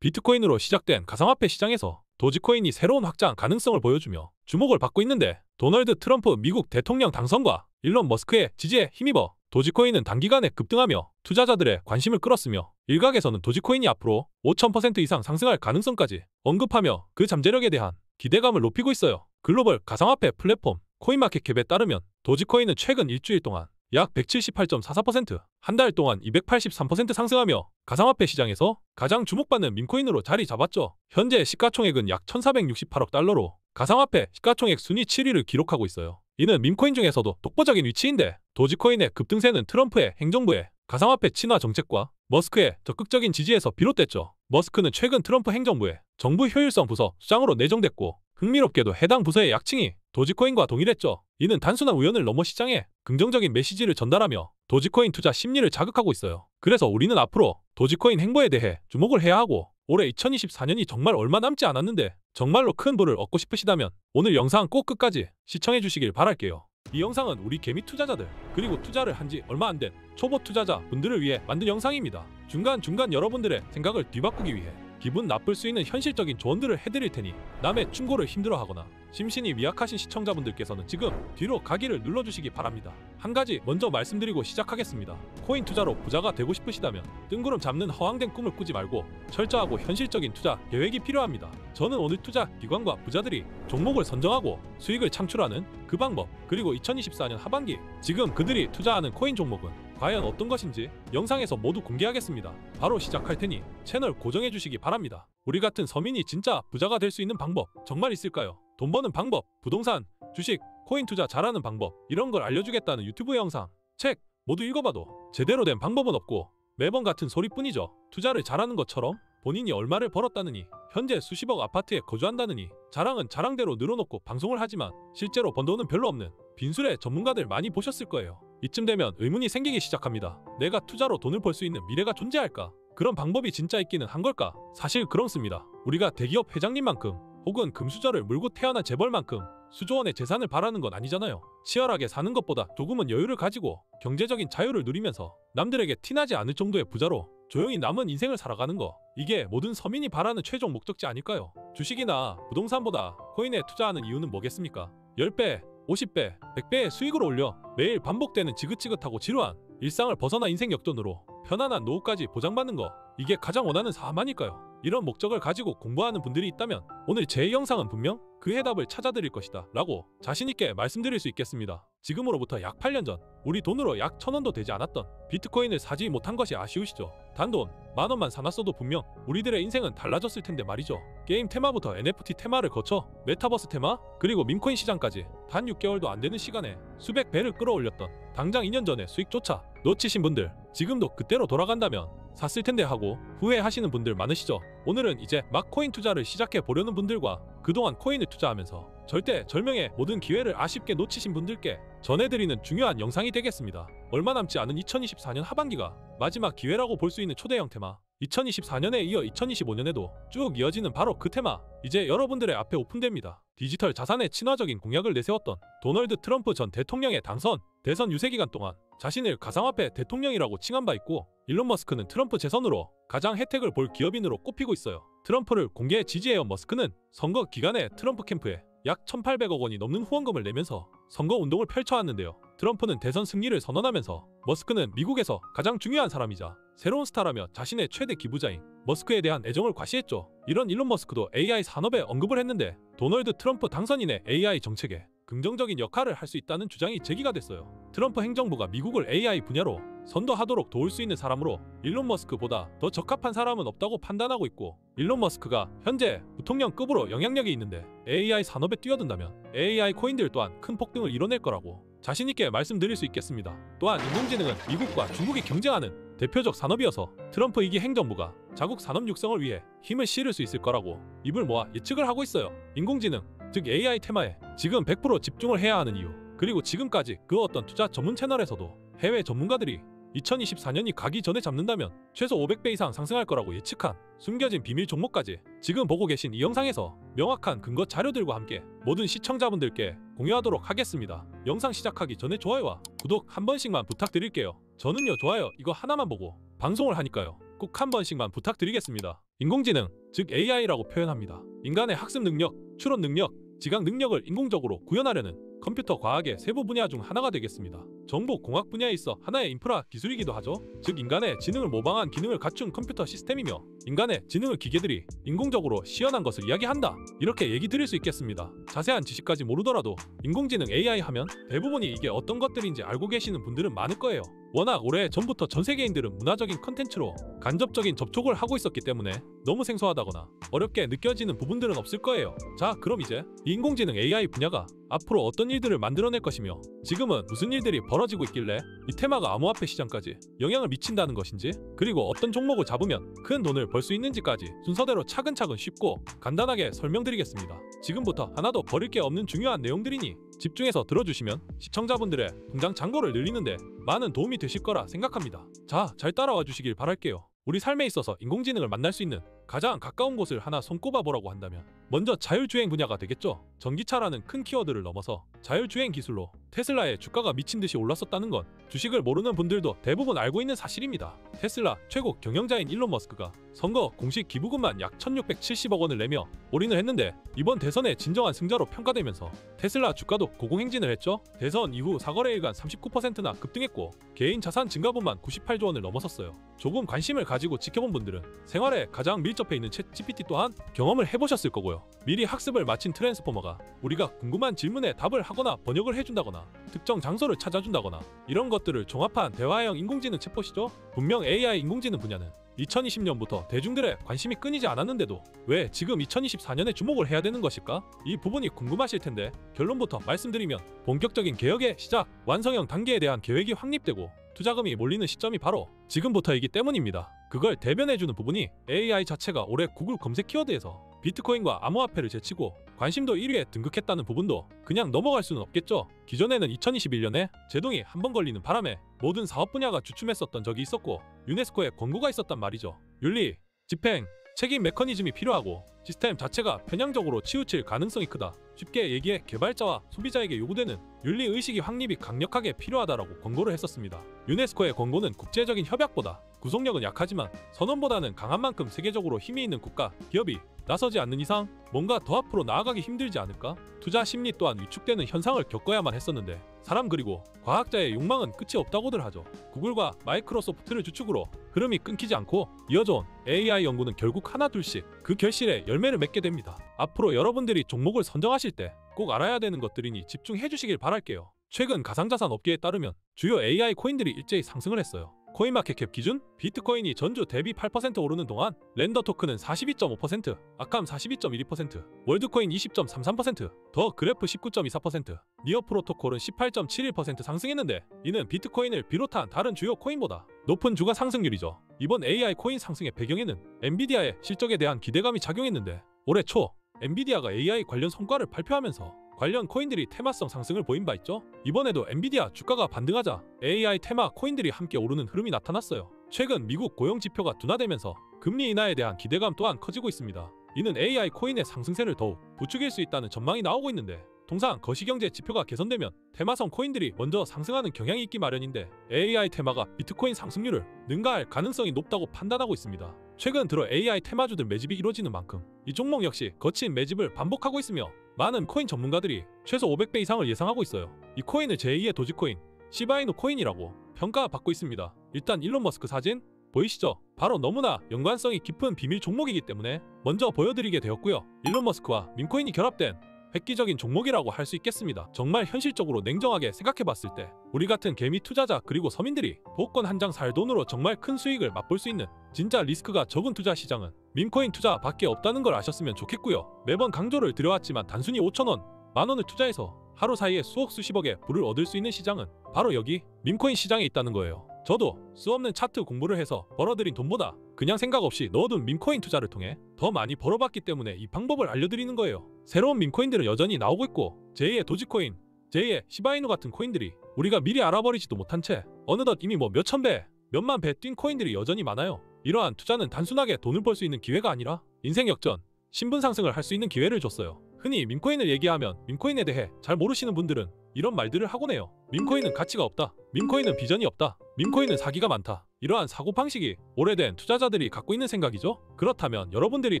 비트코인으로 시작된 가상화폐 시장에서 도지코인이 새로운 확장 가능성을 보여주며 주목을 받고 있는데, 도널드 트럼프 미국 대통령 당선과 일론 머스크의 지지에 힘입어 도지코인은 단기간에 급등하며 투자자들의 관심을 끌었으며, 일각에서는 도지코인이 앞으로 5000% 이상 상승할 가능성까지 언급하며 그 잠재력에 대한 기대감을 높이고 있어요. 글로벌 가상화폐 플랫폼 코인마켓캡에 따르면 도지코인은 최근 일주일 동안 약 178.44%, 한 달 동안 283% 상승하며 가상화폐 시장에서 가장 주목받는 밈코인으로 자리 잡았죠. 현재 시가총액은 약 1468억 달러로 가상화폐 시가총액 순위 7위를 기록하고 있어요. 이는 밈코인 중에서도 독보적인 위치인데, 도지코인의 급등세는 트럼프의 행정부의 가상화폐 친화 정책과 머스크의 적극적인 지지에서 비롯됐죠. 머스크는 최근 트럼프 행정부의 정부 효율성 부서 수장으로 내정됐고, 흥미롭게도 해당 부서의 약칭이 도지코인과 동일했죠. 이는 단순한 우연을 넘어 시장에 긍정적인 메시지를 전달하며 도지코인 투자 심리를 자극하고 있어요. 그래서 우리는 앞으로 도지코인 행보에 대해 주목을 해야 하고, 올해 2024년이 정말 얼마 남지 않았는데 정말로 큰 부를 얻고 싶으시다면 오늘 영상 꼭 끝까지 시청해 주시길 바랄게요. 이 영상은 우리 개미 투자자들, 그리고 투자를 한지 얼마 안 된 초보 투자자 분들을 위해 만든 영상입니다. 중간중간 여러분들의 생각을 뒤바꾸기 위해 기분 나쁠 수 있는 현실적인 조언들을 해드릴 테니 남의 충고를 힘들어하거나 심신이 미약하신 시청자분들께서는 지금 뒤로 가기를 눌러주시기 바랍니다. 한 가지 먼저 말씀드리고 시작하겠습니다. 코인 투자로 부자가 되고 싶으시다면 뜬구름 잡는 허황된 꿈을 꾸지 말고 철저하고 현실적인 투자 계획이 필요합니다. 저는 오늘 투자 기관과 부자들이 종목을 선정하고 수익을 창출하는 그 방법, 그리고 2024년 하반기 지금 그들이 투자하는 코인 종목은 과연 어떤 것인지 영상에서 모두 공개하겠습니다. 바로 시작할 테니 채널 고정해 주시기 바랍니다. 우리 같은 서민이 진짜 부자가 될 수 있는 방법 정말 있을까요? 돈 버는 방법, 부동산, 주식, 코인 투자 잘하는 방법, 이런 걸 알려주겠다는 유튜브 영상, 책 모두 읽어봐도 제대로 된 방법은 없고 매번 같은 소리뿐이죠. 투자를 잘하는 것처럼 본인이 얼마를 벌었다느니, 현재 수십억 아파트에 거주한다느니 자랑은 자랑대로 늘어놓고 방송을 하지만 실제로 번 돈은 별로 없는 빈술의 전문가들 많이 보셨을 거예요. 이쯤 되면 의문이 생기기 시작합니다. 내가 투자로 돈을 벌 수 있는 미래가 존재할까? 그런 방법이 진짜 있기는 한 걸까? 사실 그렇습니다. 우리가 대기업 회장님만큼 혹은 금수저를 물고 태어난 재벌만큼 수조원의 재산을 바라는 건 아니잖아요. 치열하게 사는 것보다 조금은 여유를 가지고 경제적인 자유를 누리면서 남들에게 티나지 않을 정도의 부자로 조용히 남은 인생을 살아가는 거, 이게 모든 서민이 바라는 최종 목적지 아닐까요? 주식이나 부동산보다 코인에 투자하는 이유는 뭐겠습니까? 10배, 50배, 100배의 수익을 올려 매일 반복되는 지긋지긋하고 지루한 일상을 벗어나 인생 역전으로 편안한 노후까지 보장받는 거, 이게 가장 원하는 삶 아닐까요? 이런 목적을 가지고 공부하는 분들이 있다면 오늘 제 영상은 분명 그 해답을 찾아드릴 것이다 라고 자신있게 말씀드릴 수 있겠습니다. 지금으로부터 약 8년 전 우리 돈으로 약 1000원도 되지 않았던 비트코인을 사지 못한 것이 아쉬우시죠? 단돈 만원만 사놨어도 분명 우리들의 인생은 달라졌을 텐데 말이죠. 게임 테마부터 NFT 테마를 거쳐 메타버스 테마, 그리고 밈코인 시장까지 단 6개월도 안 되는 시간에 수백 배를 끌어올렸던 당장 2년 전의 수익조차 놓치신 분들, 지금도 그때로 돌아간다면 샀을 텐데 하고 후회하시는 분들 많으시죠? 오늘은 이제 막 코인 투자를 시작해 보려는 분들과 그동안 코인을 투자하면서 절대 절명의 모든 기회를 아쉽게 놓치신 분들께 전해드리는 중요한 영상이 되겠습니다. 얼마 남지 않은 2024년 하반기가 마지막 기회라고 볼 수 있는 초대형 테마, 2024년에 이어 2025년에도 쭉 이어지는 바로 그 테마, 이제 여러분들의 앞에 오픈됩니다. 디지털 자산에 친화적인 공약을 내세웠던 도널드 트럼프 전 대통령의 당선, 대선 유세 기간 동안 자신을 가상화폐 대통령이라고 칭한 바 있고, 일론 머스크는 트럼프 재선으로 가장 혜택을 볼 기업인으로 꼽히고 있어요. 트럼프를 공개 지지해온 머스크는 선거 기간에 트럼프 캠프에 약 1800억 원이 넘는 후원금을 내면서 선거 운동을 펼쳐왔는데요. 트럼프는 대선 승리를 선언하면서 머스크는 미국에서 가장 중요한 사람이자 새로운 스타라며 자신의 최대 기부자인 머스크에 대한 애정을 과시했죠. 이런 일론 머스크도 AI 산업에 언급을 했는데, 도널드 트럼프 당선인의 AI 정책에 긍정적인 역할을 할 수 있다는 주장이 제기가 됐어요. 트럼프 행정부가 미국을 AI 분야로 선도하도록 도울 수 있는 사람으로 일론 머스크보다 더 적합한 사람은 없다고 판단하고 있고, 일론 머스크가 현재 부통령급으로 영향력이 있는데 AI 산업에 뛰어든다면 AI 코인들 또한 큰 폭등을 이뤄낼 거라고 자신있게 말씀드릴 수 있겠습니다. 또한 인공지능은 미국과 중국이 경쟁하는 대표적 산업이어서 트럼프 2기 행정부가 자국 산업 육성을 위해 힘을 실을 수 있을 거라고 입을 모아 예측을 하고 있어요. 인공지능, 즉 AI 테마에 지금 100% 집중을 해야 하는 이유, 그리고 지금까지 그 어떤 투자 전문 채널에서도 해외 전문가들이 2024년이 가기 전에 잡는다면 최소 500배 이상 상승할 거라고 예측한 숨겨진 비밀 종목까지 지금 보고 계신 이 영상에서 명확한 근거 자료들과 함께 모든 시청자분들께 공유하도록 하겠습니다. 영상 시작하기 전에 좋아요와 구독 한 번씩만 부탁드릴게요. 저는요, 좋아요 이거 하나만 보고 방송을 하니까요, 꼭 한 번씩만 부탁드리겠습니다. 인공지능, 즉 AI라고 표현합니다. 인간의 학습 능력, 추론 능력, 지각 능력을 인공적으로 구현하려는 컴퓨터 과학의 세부 분야 중 하나가 되겠습니다. 정보공학 분야에 있어 하나의 인프라 기술이기도 하죠. 즉 인간의 지능을 모방한 기능을 갖춘 컴퓨터 시스템이며 인간의 지능을 기계들이 인공적으로 시연한 것을 이야기한다. 이렇게 얘기 드릴 수 있겠습니다. 자세한 지식까지 모르더라도 인공지능 AI 하면 대부분이 이게 어떤 것들인지 알고 계시는 분들은 많을 거예요. 워낙 오래 전부터 전 세계인들은 문화적인 컨텐츠로 간접적인 접촉을 하고 있었기 때문에 너무 생소하다거나 어렵게 느껴지는 부분들은 없을 거예요. 자, 그럼 이제 이 인공지능 AI 분야가 앞으로 어떤 일들을 만들어낼 것이며 지금은 무슨 일들이 벌어지고 있길래 이 테마가 암호화폐 시장까지 영향을 미친다는 것인지, 그리고 어떤 종목을 잡으면 큰 돈을 벌 수 있는지까지 순서대로 차근차근 쉽고 간단하게 설명드리겠습니다. 지금부터 하나도 버릴 게 없는 중요한 내용들이니 집중해서 들어주시면 시청자분들의 통장 잔고를 늘리는 데 많은 도움이 되실 거라 생각합니다. 자, 잘 따라와 주시길 바랄게요. 우리 삶에 있어서 인공지능을 만날 수 있는 가장 가까운 곳을 하나 손꼽아 보라고 한다면 먼저 자율주행 분야가 되겠죠. 전기차라는 큰 키워드를 넘어서 자율주행 기술로 테슬라의 주가가 미친 듯이 올랐었다는 건 주식을 모르는 분들도 대부분 알고 있는 사실입니다. 테슬라 최고 경영자인 일론 머스크가 선거 공식 기부금만 약 1,670억 원을 내며 올인을 했는데 이번 대선의 진정한 승자로 평가되면서 테슬라 주가도 고공행진을 했죠. 대선 이후 4거래일간 39%나 급등했고 개인 자산 증가분만 98조 원을 넘어섰어요. 조금 관심을 가지고 지켜본 분들은 생활에 가장 밀접해 있는 챗GPT 또한 경험을 해보셨을 거고요. 미리 학습을 마친 트랜스포머가 우리가 궁금한 질문에 답을 하거나 번역을 해준다거나 특정 장소를 찾아준다거나 이런 것들을 종합한 대화형 인공지능 챗봇이죠. 분명 AI 인공지능 분야는 2020년부터 대중들의 관심이 끊이지 않았는데도 왜 지금 2024년에 주목을 해야 되는 것일까? 이 부분이 궁금하실 텐데 결론부터 말씀드리면 본격적인 개혁의 시작, 완성형 단계에 대한 계획이 확립되고 투자금이 몰리는 시점이 바로 지금부터이기 때문입니다. 그걸 대변해주는 부분이 AI 자체가 올해 구글 검색 키워드에서 비트코인과 암호화폐를 제치고 관심도 1위에 등극했다는 부분도 그냥 넘어갈 수는 없겠죠. 기존에는 2021년에 제동이 한 번 걸리는 바람에 모든 사업 분야가 주춤했었던 적이 있었고 유네스코의 권고가 있었단 말이죠. 윤리, 집행, 책임 메커니즘이 필요하고 시스템 자체가 편향적으로 치우칠 가능성이 크다. 쉽게 얘기해 개발자와 소비자에게 요구되는 윤리의식이 확립이 강력하게 필요하다라고 권고를 했었습니다. 유네스코의 권고는 국제적인 협약보다 구속력은 약하지만 선언보다는 강한 만큼 세계적으로 힘이 있는 국가, 기업이 나서지 않는 이상 뭔가 더 앞으로 나아가기 힘들지 않을까? 투자 심리 또한 위축되는 현상을 겪어야만 했었는데 사람 그리고 과학자의 욕망은 끝이 없다고들 하죠. 구글과 마이크로소프트를 주축으로 흐름이 끊기지 않고 이어져온 AI 연구는 결국 하나 둘씩 그 결실에 열매를 맺게 됩니다. 앞으로 여러분들이 종목을 선정하실 때 꼭 알아야 되는 것들이니 집중해 주시길 바랄게요. 최근 가상자산 업계에 따르면 주요 AI 코인들이 일제히 상승을 했어요. 코인마켓캡 기준 비트코인이 전주 대비 8% 오르는 동안 랜더 토큰은 42.5%, 아캄 42.12%, 월드코인 20.33%, 더 그래프 19.24%, 니어 프로토콜은 18.71% 상승했는데 이는 비트코인을 비롯한 다른 주요 코인보다 높은 주가 상승률이죠. 이번 AI 코인 상승의 배경에는 엔비디아의 실적에 대한 기대감이 작용했는데 올해 초 엔비디아가 AI 관련 성과를 발표하면서 관련 코인들이 테마성 상승을 보인 바 있죠. 이번에도 엔비디아 주가가 반등하자 AI 테마 코인들이 함께 오르는 흐름이 나타났어요. 최근 미국 고용지표가 둔화되면서 금리 인하에 대한 기대감 또한 커지고 있습니다. 이는 AI 코인의 상승세를 더욱 부추길 수 있다는 전망이 나오고 있는데 통상 거시경제 지표가 개선되면 테마성 코인들이 먼저 상승하는 경향이 있기 마련인데 AI 테마가 비트코인 상승률을 능가할 가능성이 높다고 판단하고 있습니다. 최근 들어 AI 테마주들 매집이 이루어지는 만큼 이 종목 역시 거친 매집을 반복하고 있으며 많은 코인 전문가들이 최소 500배 이상을 예상하고 있어요. 이 코인을 제2의 도지코인, 시바이누 코인이라고 평가받고 있습니다. 일단 일론 머스크 사진 보이시죠? 바로 너무나 연관성이 깊은 비밀 종목이기 때문에 먼저 보여드리게 되었고요. 일론 머스크와 밈코인이 결합된 획기적인 종목이라고 할 수 있겠습니다. 정말 현실적으로 냉정하게 생각해봤을 때 우리 같은 개미 투자자 그리고 서민들이 복권 한 장 살 돈으로 정말 큰 수익을 맛볼 수 있는 진짜 리스크가 적은 투자 시장은 밈코인 투자밖에 없다는 걸 아셨으면 좋겠고요. 매번 강조를 드려왔지만 단순히 5,000원, 만원을 투자해서 하루 사이에 수억 수십억의 부를 얻을 수 있는 시장은 바로 여기 밈코인 시장에 있다는 거예요. 저도 수없는 차트 공부를 해서 벌어들인 돈보다 그냥 생각 없이 넣어둔 밈코인 투자를 통해 더 많이 벌어봤기 때문에 이 방법을 알려드리는 거예요. 새로운 밈코인들은 여전히 나오고 있고 제2의 도지코인, 제2의 시바이누 같은 코인들이 우리가 미리 알아버리지도 못한 채 어느덧 이미 뭐 몇천 배, 몇만 배 뛴 코인들이 여전히 많아요. 이러한 투자는 단순하게 돈을 벌 수 있는 기회가 아니라 인생 역전, 신분 상승을 할 수 있는 기회를 줬어요. 흔히 밈코인을 얘기하면 밈코인에 대해 잘 모르시는 분들은 이런 말들을 하곤 해요. 밈코인은 가치가 없다. 밈코인은 비전이 없다. 밈코인은 사기가 많다. 이러한 사고방식이 오래된 투자자들이 갖고 있는 생각이죠. 그렇다면 여러분들이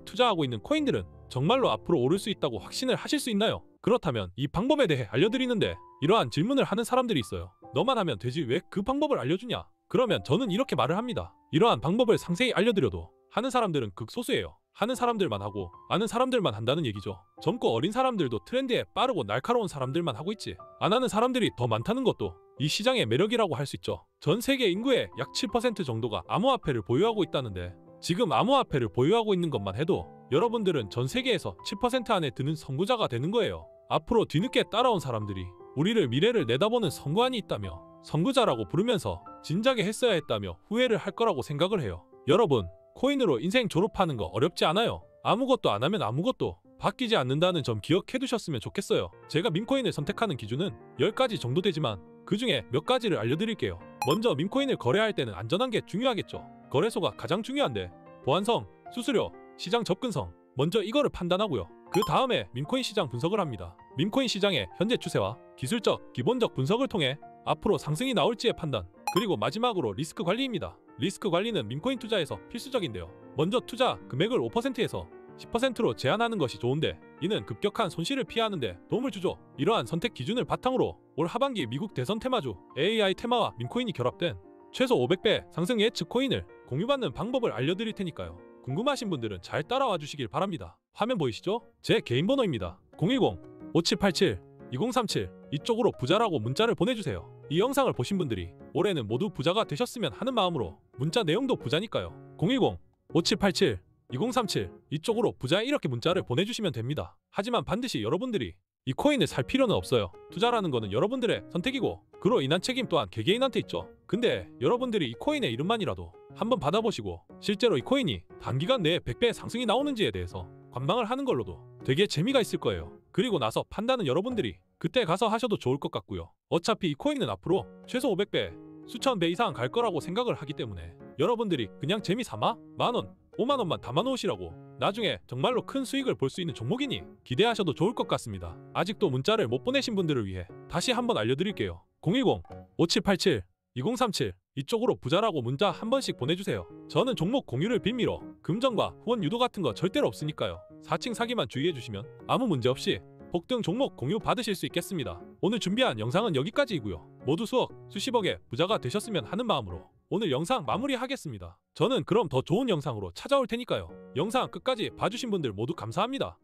투자하고 있는 코인들은 정말로 앞으로 오를 수 있다고 확신을 하실 수 있나요? 그렇다면 이 방법에 대해 알려드리는데 이러한 질문을 하는 사람들이 있어요. 너만 하면 되지 왜 그 방법을 알려주냐? 그러면 저는 이렇게 말을 합니다. 이러한 방법을 상세히 알려드려도 하는 사람들은 극소수예요. 하는 사람들만 하고 아는 사람들만 한다는 얘기죠. 젊고 어린 사람들도 트렌드에 빠르고 날카로운 사람들만 하고 있지 안 하는 사람들이 더 많다는 것도 이 시장의 매력이라고 할 수 있죠. 전 세계 인구의 약 7% 정도가 암호화폐를 보유하고 있다는데 지금 암호화폐를 보유하고 있는 것만 해도 여러분들은 전 세계에서 7% 안에 드는 선구자가 되는 거예요. 앞으로 뒤늦게 따라온 사람들이 우리를 미래를 내다보는 선구안이 있다며 선구자라고 부르면서 진작에 했어야 했다며 후회를 할 거라고 생각을 해요. 여러분, 코인으로 인생 졸업하는 거 어렵지 않아요. 아무것도 안 하면 아무것도 바뀌지 않는다는 점 기억해두셨으면 좋겠어요. 제가 밈코인을 선택하는 기준은 10가지 정도 되지만 그 중에 몇 가지를 알려드릴게요. 먼저 밈코인을 거래할 때는 안전한 게 중요하겠죠. 거래소가 가장 중요한데 보안성, 수수료, 시장 접근성 먼저 이거를 판단하고요. 그 다음에 밈코인 시장 분석을 합니다. 밈코인 시장의 현재 추세와 기술적, 기본적 분석을 통해 앞으로 상승이 나올지의 판단 그리고 마지막으로 리스크 관리입니다. 리스크 관리는 밈코인 투자에서 필수적인데요. 먼저 투자 금액을 5%에서 10%로 제한하는 것이 좋은데 이는 급격한 손실을 피하는 데 도움을 주죠. 이러한 선택 기준을 바탕으로 올 하반기 미국 대선 테마주 AI 테마와 밈코인이 결합된 최소 500배 상승 예측 코인을 공유받는 방법을 알려드릴 테니까요. 궁금하신 분들은 잘 따라와 주시길 바랍니다. 화면 보이시죠? 제 개인 번호입니다. 010-5787-2037 이쪽으로 부자라고 문자를 보내주세요. 이 영상을 보신 분들이 올해는 모두 부자가 되셨으면 하는 마음으로 문자 내용도 부자니까요. 010-5787-2037 이쪽으로 부자 이렇게 문자를 보내주시면 됩니다. 하지만 반드시 여러분들이 이 코인을 살 필요는 없어요. 투자라는 거는 여러분들의 선택이고 그로 인한 책임 또한 개개인한테 있죠. 근데 여러분들이 이 코인의 이름만이라도 한번 받아보시고 실제로 이 코인이 단기간 내에 100배의 상승이 나오는지에 대해서 관망을 하는 걸로도 되게 재미가 있을 거예요. 그리고 나서 판단은 여러분들이 그때 가서 하셔도 좋을 것 같고요. 어차피 이 코인은 앞으로 최소 500배, 수천 배 이상 갈 거라고 생각을 하기 때문에 여러분들이 그냥 재미삼아 10,000원, 50,000원만 담아놓으시라고 나중에 정말로 큰 수익을 볼 수 있는 종목이니 기대하셔도 좋을 것 같습니다. 아직도 문자를 못 보내신 분들을 위해 다시 한번 알려드릴게요. 010-5787-2037 이쪽으로 부자라고 문자 한 번씩 보내주세요. 저는 종목 공유를 빌미로 금전과 후원 유도 같은 거 절대로 없으니까요. 4층 사기만 주의해주시면 아무 문제 없이 복등 종목 공유 받으실 수 있겠습니다. 오늘 준비한 영상은 여기까지이고요. 모두 수억, 수십억의 부자가 되셨으면 하는 마음으로 오늘 영상 마무리하겠습니다. 저는 그럼 더 좋은 영상으로 찾아올 테니까요. 영상 끝까지 봐주신 분들 모두 감사합니다.